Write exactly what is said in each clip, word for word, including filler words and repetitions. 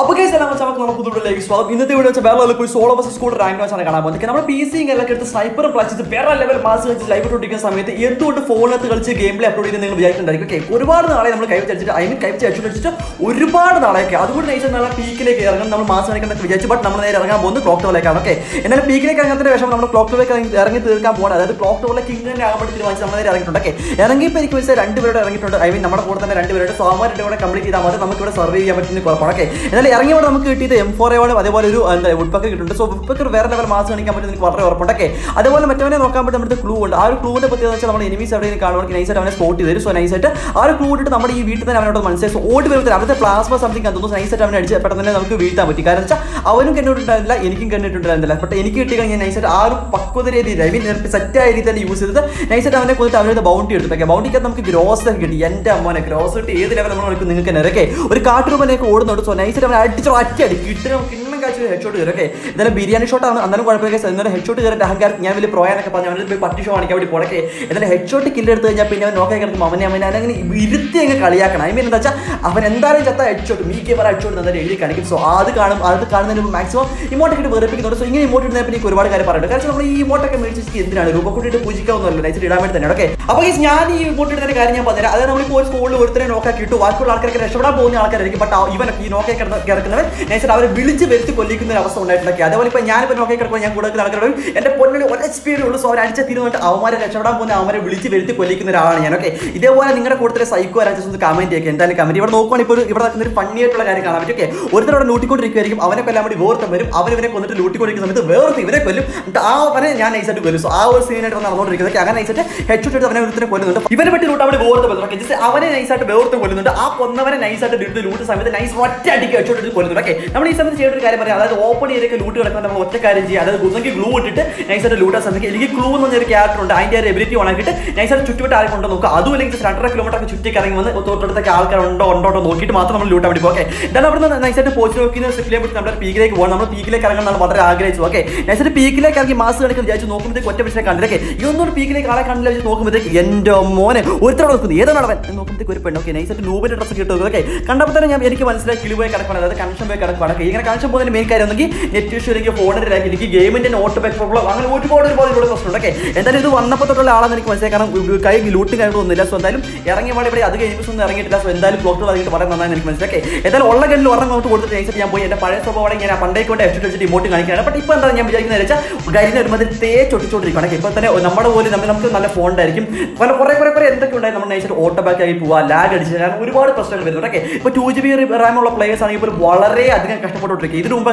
Up against the Lamasa, in the theatre, a valor, which all of us school rank on Canada. The Canada P C and like the sniper plus is a para level master is liable to take a summit. Yet to the phone at the culture gameplay, uploaded in the Vietnam. Okay, Kurbar, I am a capture, I mean, capture, Uribar, like other nation, a peak like a master and a vijacher, but number on the clock to like okay. And then a peak like another version of clock to like one other clock to like England, I mean, number four than an antivirus, so I'm going to complete the Mother Survey. M four and I would pack so Pucker where never master and come in the quarter or potake. Otherwise, Matana come to the clue and our clue to the enemies are in card organized on a sport there. So I said, our clue to somebody beat the amount of months. So, what will the plasma something and those nice seven better beat them with the carriage? I wouldn't get to anything connected to the left, but any kid taking I said, our Paco the Ravine and Satire that uses the nice seven and the bounty to the bounty can cross the Yenta on a cross to the level of Kanaka or cartoon and a code notice on nice. I did it. Then a biryani shot on another one because another headshot is a hangar, Yamil Pro and a Kapan partition on a cavity portake, and then a headshot killer the Japan knocking at the Mamma and we did think a Kaliakan. I mean, that's a Avendarage at the headshot, me gave a headshot another daily canic. So all the card, all the card, maximum, emotive to the pick, so you emoted the pick, what I got a paradox, what I can make is in the Rubaku to Pujika or the next retirement than okay. Upon Yanni, you put it in the Karina, but there are only four school over there and Oka to Waku Arkakas, but even if you knock a character, next hour village. I was so nice like other one. Panyana and okay, and the point what spirit was or anti-tino and Amar and Shadapon Amar village very colleague in the Rana. Okay, if they were a Ninga portrait psycho and just the comment taken, then a comedy, but no one ever funnier to like a okay. What there are no ticket requiring our calamity worth of very content lutico with the worthy very well. The Avana is a very so our senior on our record. I said, head shoot of another one. Even if you don't have a word of the Avana is at the worth of the up on the nice at the loot, some of the nice what dedicated to the policy. Okay, now some of the open air looter and water carriage, other goes and glue it, nice at a looter something, glue on their character, their ability on a bit, nice at Chutu on the Loka, other links, Santa Kilometer, Chutti carrying one, the Kalka on Dot Lokit, Matham, Lutabit. Okay, then after the nice at a Portuguese, a clear with number Peak, one number Peak, and water aggregates. Okay, nice at Peak, like master and judge, no the quarter country. You know, Peak, I can't let you know with the Yendomone, Ultra of the other, no, the equipment. Okay, nice at nobody to secure. Okay, conductor and American ones like Kilway, another connection by Karakana. Net to shooting a phone and a game and an autoback problem. I would order for the first okay. And then it is one of the Lala and Quasaka will be looting and on the last one. Yaranga, whatever other games on the Rangat last when that blocked the Parana and Quasaka. And then all again, Lorna out towards the things that Yamboy and the Paris of Oring and a Pandai could have to demote in Canada, but if Pandana Yamaka, guiding the mother Tay to Children, but then a number of women on the phone direct him. Well, forever and the combination autoback, lag, and we reward a person with okay. But two G B Ramola players are able to Wallare, I think a customer to trick. What was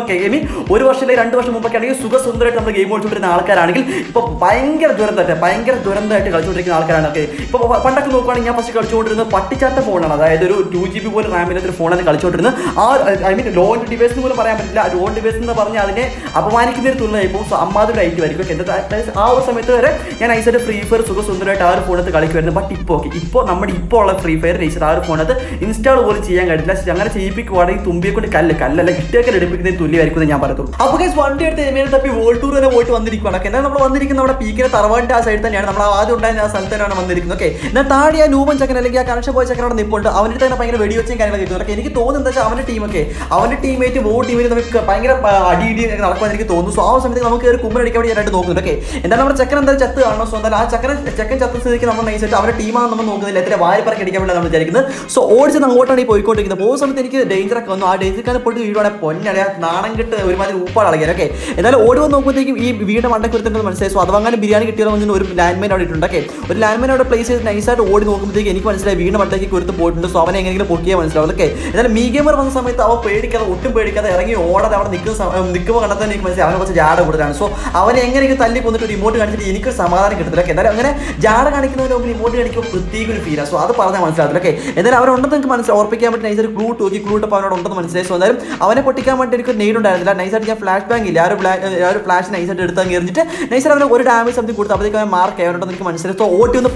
she under Suga Sundra and the game to an Alcarangle? Panger Duran that Panger Duran that Alcaric Alcaranaki. Pataku calling up a secret children, the Patichata phone, either two G B or Raminator phone and the culture, or I mean, loan device to the Paramita, loan device in the Parnale, Apamanik to Lapo, so Amada right to educate that is our Sameter, and I said a free for Suga Sundra tower phone at the Calicuan, but Tipoki, Ipo number Ipola free fair, is our phone at the installed world Chiang at less younger Chipi quarry, Tumbi could Kalakala, like take a depict. Up against one day, they made the world tour and a vote on the Rikana. And one the Rikan of a peak at Taravanta, Satan, and Avaduna, Santana, and the Rikan. Okay, Natalia, Numan, Chakanaka, Kansha, Chakan, the Punta, Avanta, and a video check and the Tones and the Shamana team. Okay, our teammate to vote even the Panga, D D, and Alpha, so our something among Kumar recovery at the okay. And then our Chakan and the Chatanos on the last Chakan, Chakan Chakan, our team on the Noga, let the wire park and the Rikan. So, odds and the water, the Poiko, the post something danger, our danger can put you on a point. And then over no good Vietnam undercut says Wadanga Biryani landman or it. But landman out of places nice at old anyone's like Vietnam attack the port and sovereign and the Pokemon. Okay. And then me gamer on some periodical wood periodic order that Nichols another Nick was a jar over there. So our anger to remote and the Nichols Samara get like that jar and so other part of okay. And then our own commands or pick up nicer glue to glue upon the says on them. I want to put need nice flash bang, flash nice damage something good up mark so the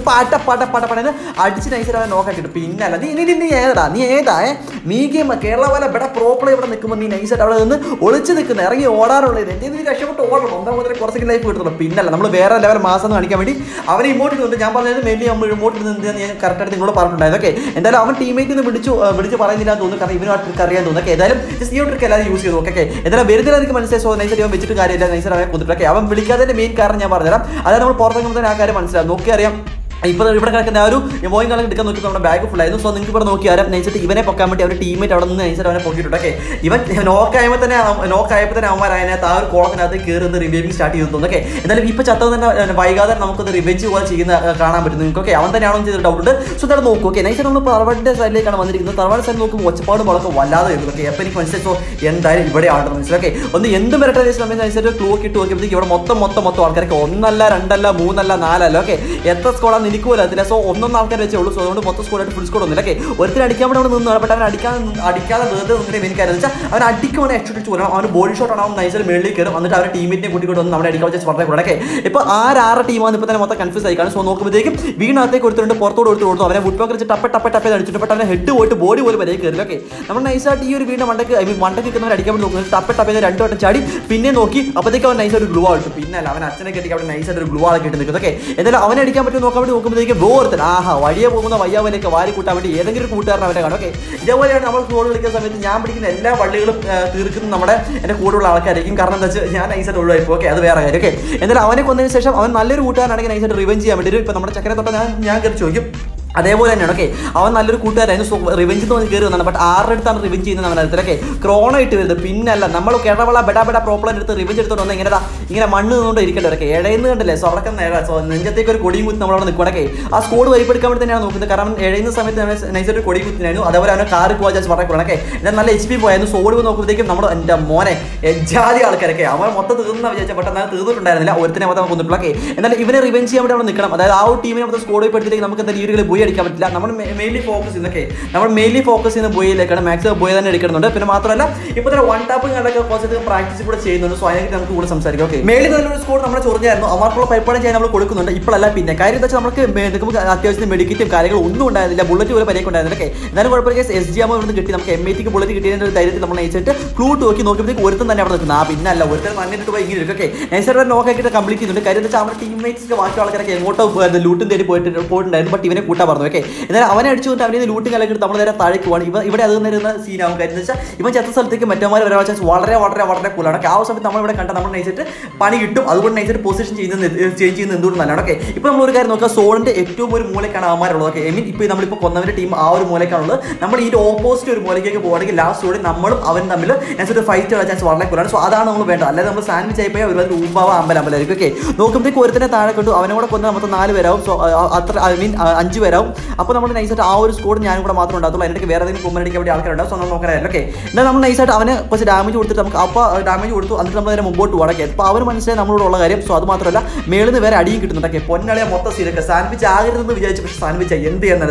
pata pata pata I did nice I if you have a boy, you can take a bag of flies. So, you can take a nice even a teammate out of the nice pocket. Even if you have no time with an hour, and other care of the reviewing statue. And then people chatter and buy the revenge you watch in the Kana between Coke. I want the down to the doctor. So, there are no cocaine. I said on the Parvat, I like another in the Tarvas and look what's part of Walla, a penny concept of Yen died very out of the on the end of the matter, I said a cloak to give your Motta Motta Motta, Nala, Randala, Moonala, Nala, okay. So, on the market, so motor score at full score on the lake. What can I come down on the Vatican? Article on a body shot around nicer military on the tower team. It would go on the medical just for the Rodake. If our team on the Patamata confused, I can't so no good. We not take turn to Porto or to Woodpecker, tap tap tap and head to what to body will be okay. I'm nicer to you. We don't want to want to tap tap and to Chadi, Pinanoki, Apataka nicer to glue out to Pina, Lavana, getting out nicer to glue out. And then I want to come to no. Both and aha, why do you want to buy a Kawari put out the other put out? Okay, there were a number of quarter like something Yampikin and Turkin number and a quarter of Laka in Karna Yana is a right. Okay, other way. Okay, and then I want to condensation on Malay Rutan and I said revenge. I'm did it for the Chakra younger children. They were an okay. Our Nalukuta and so revenge on the Girona, but our revenge in the Corona it with the pin and number of Caravala, better better proper to revenge on the Canada in a Mandu Ricade, Sorakan era, so Ninja take a coding with number on the Kodake. A score way put come to the current air in the summit and nicer coding with Nano, other car was what I conake. Then H P and so would take number and the money. A Jari Alcarake, our Motta or the Placay. And then even a revenge on the Kanam, our team of the score put the number that you. We mainly focus in the case. Now, mainly focus in the boy like a max of boy and a record on the Pinamatra. If there are one tapping and like a positive practice, for a chain on the soil, then to some circuit. Okay, mainly the score number of Amapro Piper and Channel Kurukun, the Ipala Pina, Kairi, the Chamaka, made the medicative Kairi, Uno, and the bullet over the case. Then we're purchased S G M of the Gitim, making a bullet in the direct nomination, clue to Okinoki, worth than ever the Nabina, worth than to a year. Okay, and Sarah Noka get a complete in the Kairi, the Chamber teammates, the Washaka, what of the Luton they reported report, but even a okay, and then I want to have any looting like the one, even other than the scene of Ganesha, even just something metamorphosis, water, water, water, Pulana, cows of the Tamil contamination, panic to other nature position in the change in the Durman. Okay, if I'm looking at a soul and a two more molecana, okay, I mean, if we team our molecana, number eat opposed to molecule, last soda number of our number, and so the five to a chance water like Kuran, so other number better, let them sandwich I pay with Uba Ambala. Okay, no come to Kurtana to Avana Konamatana, so I mean, Anju. Upon the nice at our score, Yanamato and Dato, and take where they community of the Alcaradas on Loka. Okay, then I'm nice at Avana, because damage would come up, damage would to Altamara Mumbo to what I get. Power one said number of Arabs, so the Matrala, male the very adequate to the Ponda Motor Sirica sandwich, I did the village sandwich, and then a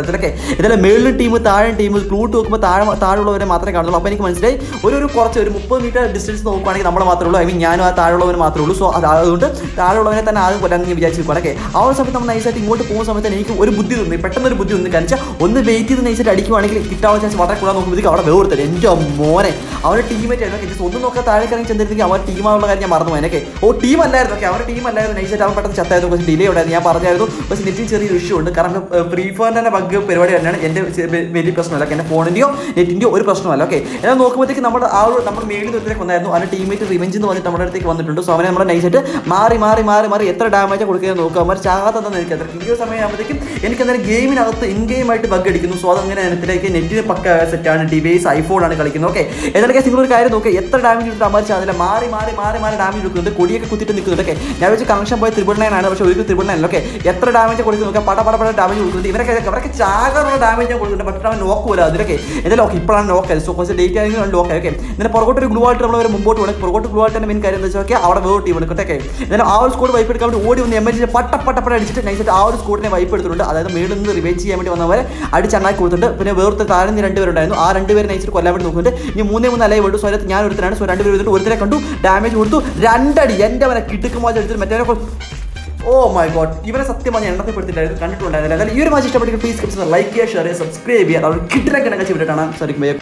male team with iron team will clue to Matar, Tar over Matra Candle, Wednesday, or you report your meter distance to Okani number Matrula, I mean Yana, Tarlo and Matrulu, so Tarlo and Al, but I'm Vijay. Our something nice at what to post something or Buddhism. Buddhi on the Kancha, on the way to the nice Adiki, Kitta, and Watakura with the other world, and more. Our teammate is Sotonoka and then our team of Marmaneke. Oh, team and our team and the nice town, but the Chatta was delayed and Yaparado was literally issued the current preferred and a bug period and made it personal like a phone in you, it in your personal. Okay, and I'm okay with the number of our number made the Konano and a teammate to revenge in the one number take one to summon and nice at Mari Mari Mari Mari, Etra damage, Oka, Chata, and the Kataka. Game in the in game at Bugadikin, so I'm going to take a native Paka, Satan, device, iPhone, and a Kalikin. Okay, and then a single carrier, okay, yet the damage to Tamar Channel, Mari Mari Mari Mari damage to the Kodia Kutit and Kudak. Damage connection by triple nine and I was showing you triple nine. Okay, yet the damage to Kodaka, Patapata damage to the Karak Chaga or damage to the Patra and Wakura. Okay, and then Okipan Local, so was a data and local. Okay, then a forgot to glue out of Mumbo to forgot to glue out and min carrier the Joker out of our team. Okay, then our score by come to Wood in the emergency Patapata, and it's nice at our score and wipe it through the other middle. Revenge ചെയ്യാൻ വേണ്ടി വന്നവരെ അടിച്ചണ്ണാക്കി കൊടുത്തിട്ട് പിന്നെ വേറെ താരം രണ്ട് പേരുണ്ടായിരുന്നു ആ രണ്ട് പേരെ നയിച്ചിട്ട് കൊല്ലാൻ നോക്കുന്നുണ്ട്. ഇനി മൂന്നേ മൂന്ന് അലയെ വേണ്ടു. സ്വരത്ത് ഞാൻ ഒരുത്തരാണ്. സോ രണ്ട് പേര് എടുത്തിട്ട് ഒരുത്തരെ കണ്ടു, ഡാമേജ് കൊടുത്തു, രണ്ടടി എൻ്റെ അവനെ കിട്ടുക്ക് മോചം എടുത്തിട്ട് മറ്റേ ഓ മൈ ഗോഡ് ഇവരെ സത്യം പറഞ്ഞാൽ എണ്ണത്തിൽപ്പെടുത്തിയിട്ടായിരുന്നു കണ്ടിട്ടുണ്ടായിരുന്നില്ല. അതായത് ഈ ഒരു മാച്ച് ഇഷ്ടപ്പെട്ടെങ്കിൽ പ്ലീസ് ലൈക്ക് ചെയ്യുക, ഷെയർ ചെയ്യുക, സബ്സ്ക്രൈബ് ചെയ്യുക. അവർ കിട്ടിനെ കണക്കാണ്.